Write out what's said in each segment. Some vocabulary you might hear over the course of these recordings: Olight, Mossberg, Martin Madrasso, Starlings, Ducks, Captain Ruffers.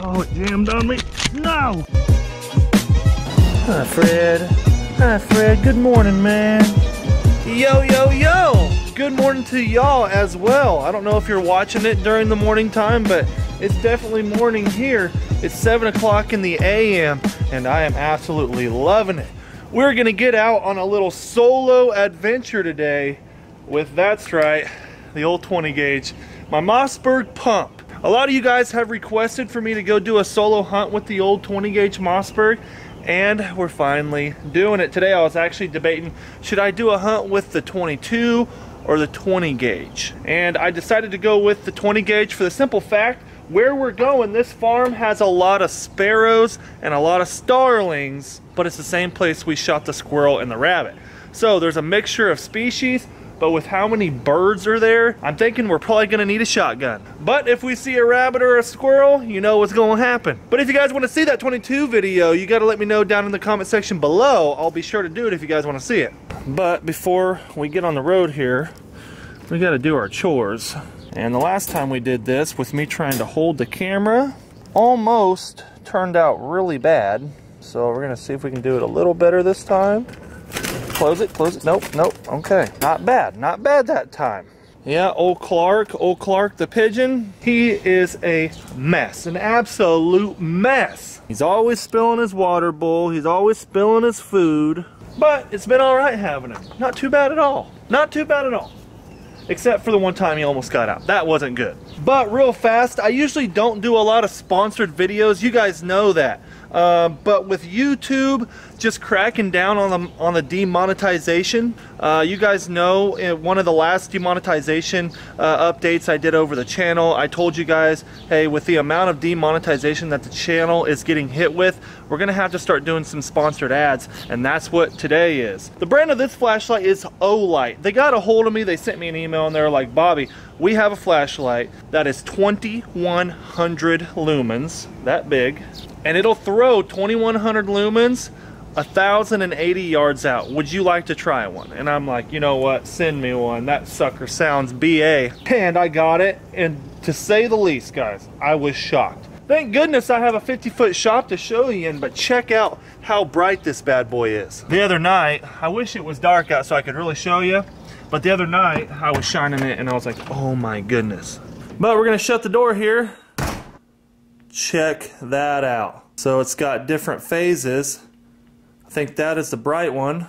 Oh, it jammed on me. No! Hi, Fred. Hi, Fred. Good morning, man. Yo, yo, yo! Good morning to y'all as well. I don't know if you're watching it during the morning time, but it's definitely morning here. It's 7 o'clock in the a.m. and I am absolutely loving it. We're gonna get out on a little solo adventure today with, that's right, the old 20 gauge, my Mossberg pump. A lot of you guys have requested for me to go do a solo hunt with the old 20 gauge Mossberg, and we're finally doing it. Today I was actually debating, should I do a hunt with the 22 or the 20 gauge? And I decided to go with the 20 gauge for the simple fact, where we're going, this farm has a lot of sparrows and a lot of starlings, but it's the same place we shot the squirrel and the rabbit. So there's a mixture of species, but with how many birds are there, I'm thinking we're probably gonna need a shotgun. But if we see a rabbit or a squirrel, you know what's gonna happen. But if you guys wanna see that 22 video, you gotta let me know down in the comment section below. I'll be sure to do it if you guys wanna see it. But before we get on the road here, we gotta do our chores. And the last time we did this, with me trying to hold the camera, almost turned out really bad. So we're gonna see if we can do it a little better this time. Close it, nope, nope, okay. Not bad that time. Yeah, old Clark the pigeon, he is a mess, an absolute mess. He's always spilling his water bowl, he's always spilling his food, but it's been all right having him. Not too bad at all, not too bad at all. Except for the one time he almost got out. That wasn't good. But real fast, I usually don't do a lot of sponsored videos. You guys know that. But with YouTube just cracking down on the demonetization, you guys know in one of the last demonetization updates I did over the channel, I told you guys, hey, with the amount of demonetization that the channel is getting hit with, we're gonna have to start doing some sponsored ads, and that's what today is. The brand of this flashlight is Olight. They got a hold of me, they sent me an email, and they're like, Bobby, we have a flashlight that is 2100 lumens, that big, and it'll throw 2100 lumens 1,080 yards out. Would you like to try one? And I'm like, you know what, send me one. That sucker sounds BA. And I got it, and to say the least, guys, I was shocked. Thank goodness I have a 50-foot shop to show you in, but check out how bright this bad boy is. The other night, I wish it was dark out so I could really show you, but the other night I was shining it and I was like, oh my goodness. But we're gonna shut the door here. Check that out. So it's got different phases. I think that is the bright one.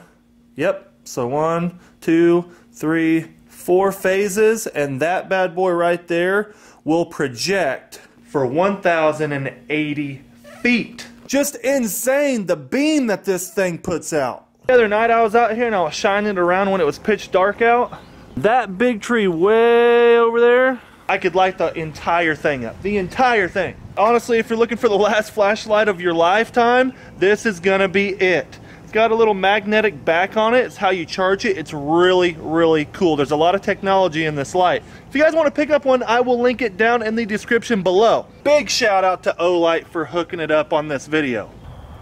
Yep, so 1, 2, 3, 4 phases, and that bad boy right there will project for 1,080 feet. Just insane, the beam that this thing puts out. The other night I was out here and I was shining it around when it was pitch dark out. That big tree way over there, I could light the entire thing up, the entire thing. Honestly, if you're looking for the last flashlight of your lifetime, this is gonna be it. It's got a little magnetic back on it. It's how you charge it. It's really, really cool. There's a lot of technology in this light. If you guys wanna pick up one, I will link it down in the description below. Big shout out to Olight for hooking it up on this video.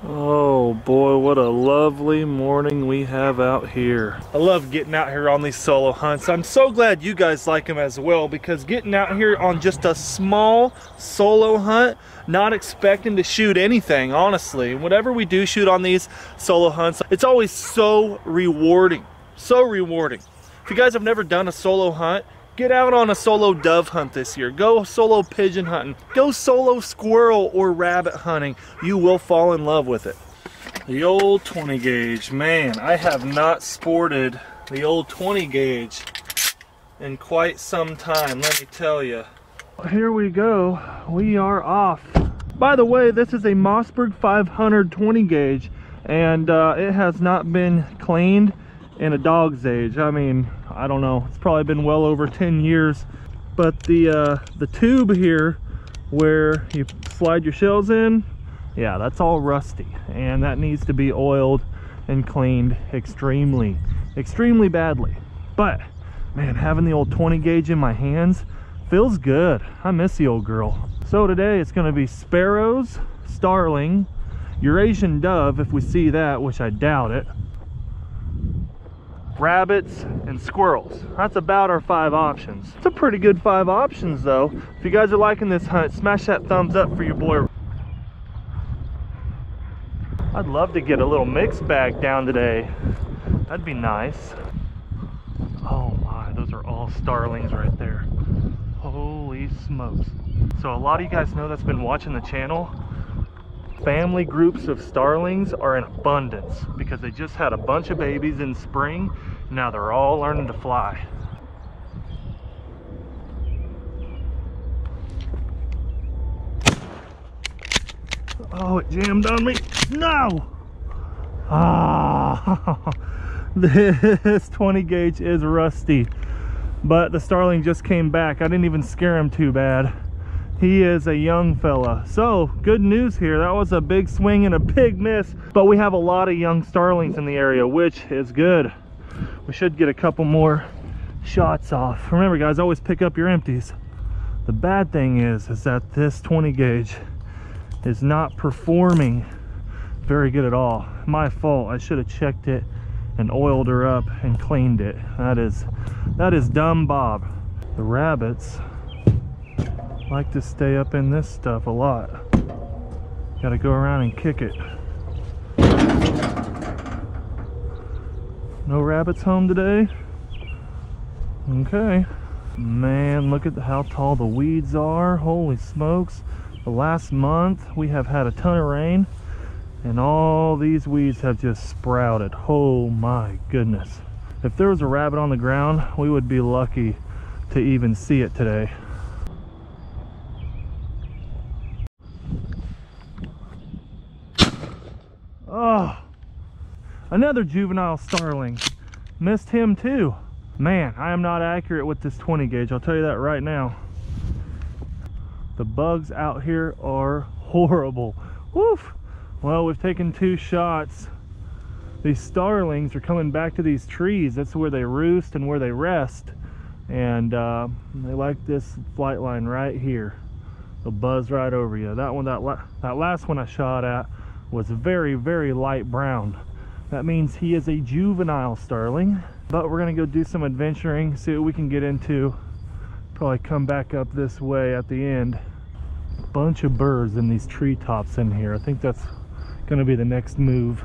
Oh boy, what a lovely morning we have out here. I love getting out here on these solo hunts. I'm so glad you guys like them as well, because getting out here on just a small solo hunt, not expecting to shoot anything, honestly. Whatever we do shoot on these solo hunts, it's always so rewarding. So rewarding. If you guys have never done a solo hunt, get out on a solo dove hunt this year. Go solo pigeon hunting. Go solo squirrel or rabbit hunting. You will fall in love with it. The old 20 gauge. Man, I have not sported the old 20 gauge in quite some time, let me tell you. Here we go. We are off. By the way, this is a Mossberg 500 20 gauge, and it has not been cleaned in a dog's age. I mean, I don't know, it's probably been well over 10 years. But the tube here where you slide your shells in, yeah, that's all rusty, and that needs to be oiled and cleaned extremely badly. But man, having the old 20 gauge in my hands feels good. I miss the old girl. So today it's gonna be sparrows, starling, Eurasian dove if we see that, which I doubt it, rabbits, and squirrels. That's about our 5 options. It's a pretty good 5 options though. If you guys are liking this hunt, smash that thumbs up for your boy. I'd love to get a little mix bag down today. That'd be nice. Oh my, those are all starlings right there. Holy smokes. So a lot of you guys know that's been watching the channel. Family groups of starlings are in abundance because they just had a bunch of babies in spring. Now they're all learning to fly. Oh, it jammed on me. No! Ah, this 20 gauge is rusty, but the starling just came back. I didn't even scare him too bad. He is a young fella. So good news here. That was a big swing and a big miss, but we have a lot of young starlings in the area, which is good. We should get a couple more shots off. Remember guys, always pick up your empties. The bad thing is that this 20 gauge is not performing very good at all. My fault. I should have checked it and oiled her up and cleaned it. That is dumb Bob. The rabbits like to stay up in this stuff a lot. Gotta go around and kick it. No rabbits home today? Okay. Man, look at how tall the weeds are. Holy smokes. The last month we have had a ton of rain and all these weeds have just sprouted. Oh my goodness. If there was a rabbit on the ground, we would be lucky to even see it today. Oh, another juvenile starling. Missed him too. Man, I am not accurate with this 20 gauge. I'll tell you that right now. The bugs out here are horrible. Woof. Well, we've taken two shots. These starlings are coming back to these trees. That's where they roost and where they rest. And they like this flight line right here. They'll buzz right over you. That one, that last one I shot at was very, very light brown. That means he is a juvenile starling, but we're gonna go do some adventuring, see what we can get into. Probably come back up this way at the end. Bunch of birds in these treetops in here. I think that's gonna be the next move.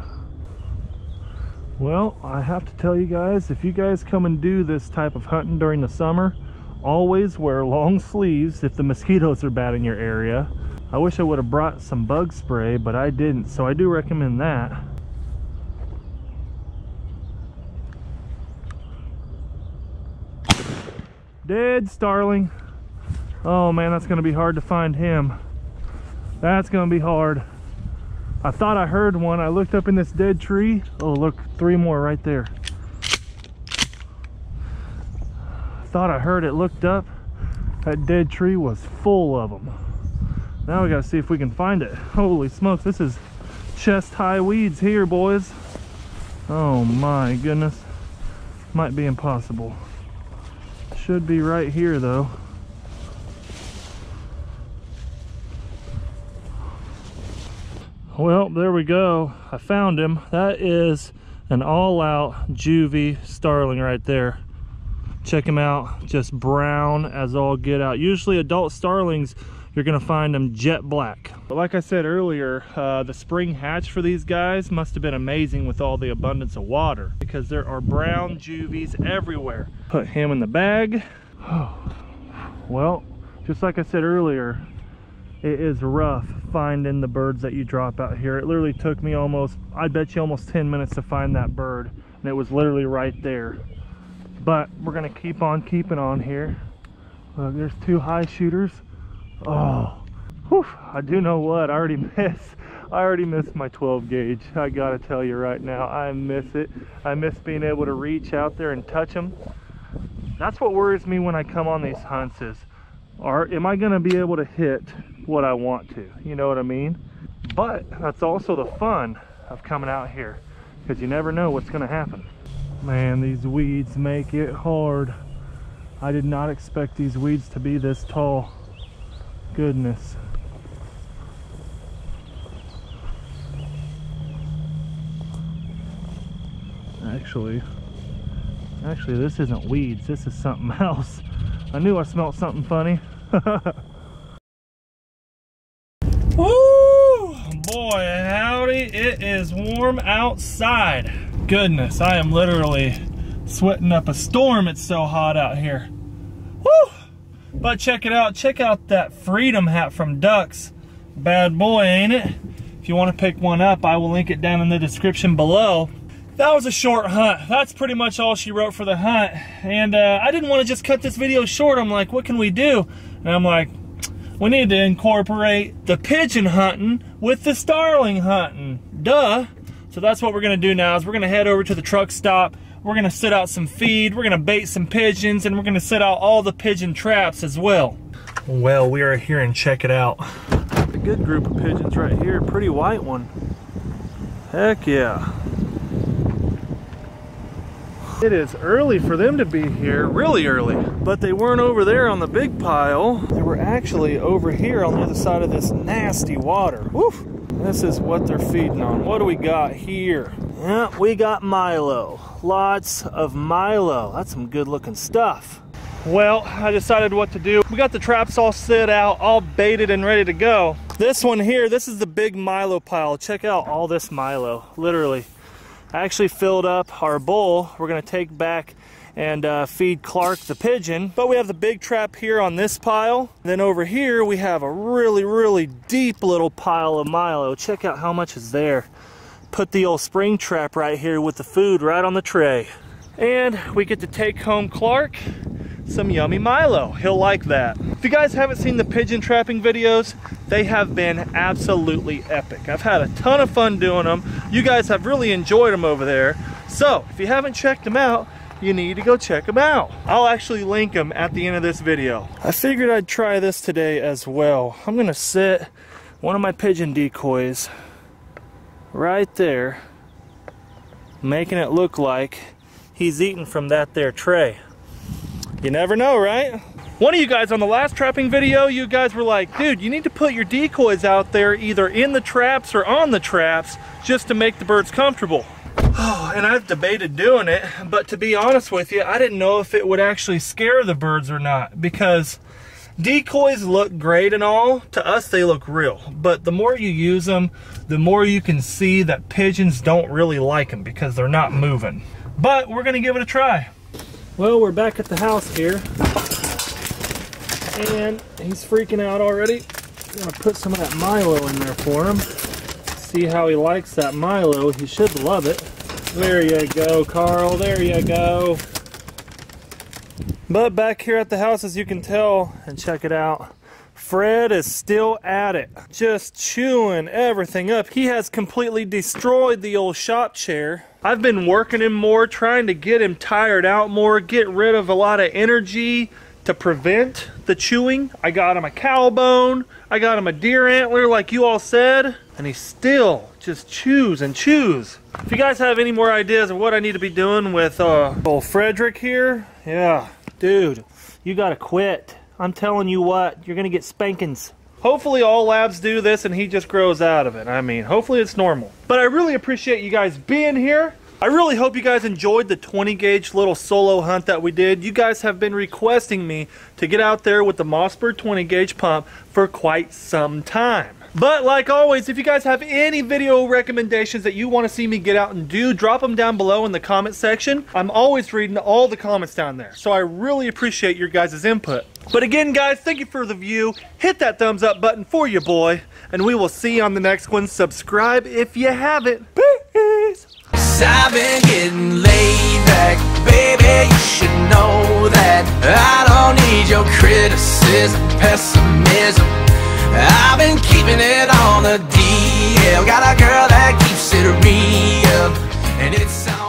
Well, I have to tell you guys, if you guys come and do this type of hunting during the summer, always wear long sleeves if the mosquitoes are bad in your area. I wish I would have brought some bug spray, but I didn't, so I do recommend that. Dead starling. Oh man, that's gonna be hard to find him. That's gonna be hard. I thought I heard one. I looked up in this dead tree. Oh look, three more right there. I thought I heard it, looked up. That dead tree was full of them. Now we gotta see if we can find it. Holy smokes, this is chest-high weeds here, boys. Oh my goodness. Might be impossible. Should be right here though. Well, there we go. I found him. That is an all-out juvie starling right there. Check him out. Just brown as all get out. Usually adult starlings, you're gonna find them jet black. But like I said earlier, the spring hatch for these guys must have been amazing with all the abundance of water, because there are brown juvies everywhere. Put him in the bag. Oh. Well, just like I said earlier, it is rough finding the birds that you drop out here. It literally took me almost, I bet you almost 10 minutes to find that bird, and it was literally right there. But we're gonna keep on keeping on here. There's two high shooters. Oh, whew, I do know what, I already missed my 12 gauge. I gotta tell you right now, I miss it. I miss being able to reach out there and touch them. That's what worries me when I come on these hunts is, am I gonna be able to hit what I want to? You know what I mean? But that's also the fun of coming out here, because you never know what's gonna happen. Man, these weeds make it hard. I did not expect these weeds to be this tall. Goodness. Actually this isn't weeds, this is something else. I knew I smelled something funny. Woo boy, how howdy, it is warm outside. Goodness, I am literally sweating up a storm. It's so hot out here. Woo! But check it out. Check out that Freedom hat from Ducks. Bad boy, ain't it? If you want to pick one up, I will link it down in the description below. That was a short hunt. That's pretty much all she wrote for the hunt. And I didn't want to just cut this video short. I'm like, what can we do? And I'm like, we need to incorporate the pigeon hunting with the starling hunting. Duh. So that's what we're going to do now is we're going to head over to the truck stop. We're going to sit out some feed. We're going to bait some pigeons. And we're going to set out all the pigeon traps as well. Well, we are here and check it out. A good group of pigeons right here. Pretty white one. Heck yeah. It is early for them to be here, really early. But they weren't over there on the big pile. They were actually over here on the other side of this nasty water. Woof! This is what they're feeding on. What do we got here? Yeah, we got Milo. Lots of Milo. That's some good looking stuff. Well, I decided what to do. We got the traps all set out, all baited and ready to go. This one here, this is the big Milo pile. Check out all this Milo, literally. I actually filled up our bowl. We're gonna take back and feed Clark the pigeon. But we have the big trap here on this pile. Then over here, we have a really, really deep little pile of Milo. Check out how much is there. Put the old spring trap right here with the food right on the tray. And we get to take home Clark some yummy Milo. He'll like that. If you guys haven't seen the pigeon trapping videos, they have been absolutely epic. I've had a ton of fun doing them. You guys have really enjoyed them over there. So if you haven't checked them out, you need to go check them out. I'll actually link them at the end of this video. I figured I'd try this today as well. I'm gonna sit one of my pigeon decoys right there, making it look like he's eating from that there tray. You never know, right? One of you guys on the last trapping video, you guys were like, dude, you need to put your decoys out there either in the traps or on the traps just to make the birds comfortable. Oh, and I've debated doing it, but to be honest with you, I didn't know if it would actually scare the birds or not, because decoys look great and all. To us, they look real, but the more you use them, the more you can see that pigeons don't really like them because they're not moving. But we're gonna give it a try. Well, we're back at the house here, and he's freaking out already. I'm gonna put some of that Milo in there for him. See how he likes that Milo. He should love it. There you go, Carl. There you go. But back here at the house, as you can tell, and check it out, Fred is still at it. Just chewing everything up. He has completely destroyed the old shop chair. I've been working him more, trying to get him tired out more, get rid of a lot of energy to prevent the chewing. I got him a cow bone. I got him a deer antler, like you all said. And he still just chews and chews. If you guys have any more ideas of what I need to be doing with old Frederick here, yeah, dude, you gotta quit. I'm telling you what, you're gonna get spankings. Hopefully all labs do this and he just grows out of it. I mean, hopefully it's normal. But I really appreciate you guys being here. I really hope you guys enjoyed the 20 gauge little solo hunt that we did. You guys have been requesting me to get out there with the Mossberg 20 gauge pump for quite some time. But like always, if you guys have any video recommendations that you want to see me get out and do, drop them down below in the comment section. I'm always reading all the comments down there. So I really appreciate your guys' input. But again, guys, thank you for the view. Hit that thumbs up button for your boy. And we will see you on the next one. Subscribe if you haven't. Peace. I've been getting laid back, baby, you should know that. I don't need your criticism, pessimism. I've been keeping it on the DL. Got a girl that keeps it real, and it's